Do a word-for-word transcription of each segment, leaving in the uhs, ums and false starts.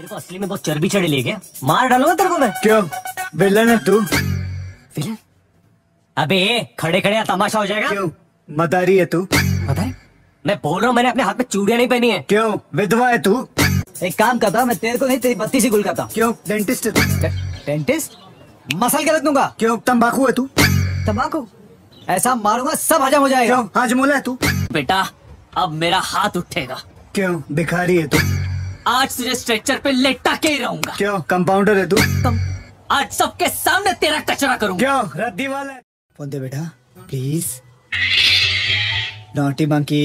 तेरे को असली में बहुत चर्बी चढ़ी ले गया, मार डालूंगा तेरे को मैं। क्यों विलन है तू? विलन? अबे खड़े खड़े तमाशा हो जाएगा। क्यों मदारी है तू? मदारी? मैं बोल रहा हूँ, मैंने अपने हाथ में चूड़ियां नहीं पहनी है। क्यों विधवा है तू? एक काम करता, मैं तेरे को नहीं तेरी बत्ती से गुल करता। क्यों डेंटिस्ट है तू? डेंटिस्ट? मसल के रख दूंगा। क्यों तम्बाकू है तू? तम्बाकू? ऐसा मारूंगा सब हजम हो जाएगा। क्यों हाजमूला है तू? बेटा अब मेरा हाथ उठेगा। क्यों भिखारी है तू? आज तुझे स्ट्रेचर पे लेटा के ही रहूंगा। क्यों कंपाउंडर है तू? आज सबके सामने तेरा कचरा करूंगा। क्यों रद्दी वाला है? फोन दे बेटा प्लीज। नॉटी मंकी,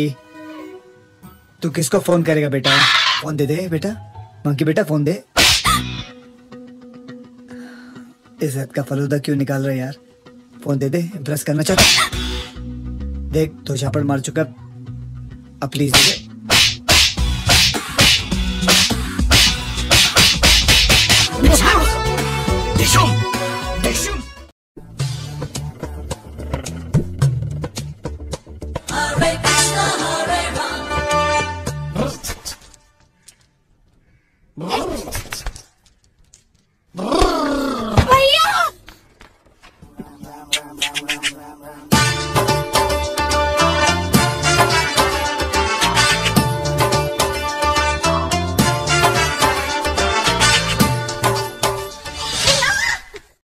तू किसको फोन करेगा बेटा? फोन दे दे बेटा, मंकी बेटा फोन दे। इज्जत का फलूदा क्यों निकाल रहा है यार? फोन दे दे, इम्प्रेस करना चाहता। देख तो झापड़ मार चुका, अब प्लीज दे दे।